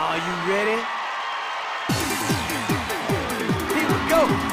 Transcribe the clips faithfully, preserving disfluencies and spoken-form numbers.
Are you ready? Here we go!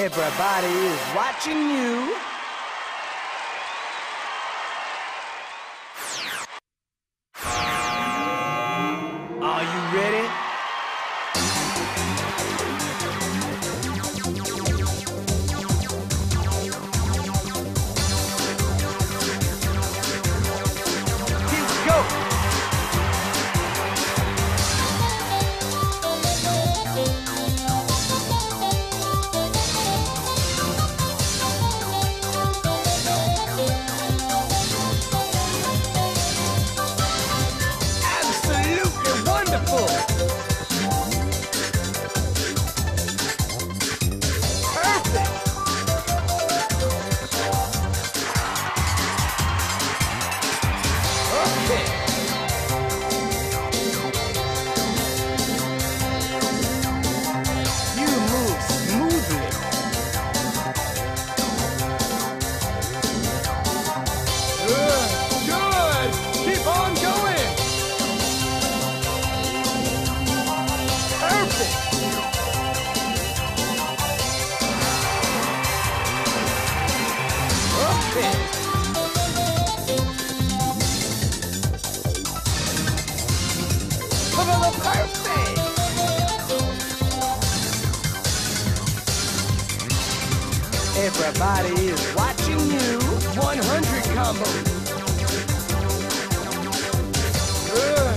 Everybody is watching you. Are you ready? Here we go. Everybody is watching you. one hundred combo. Good.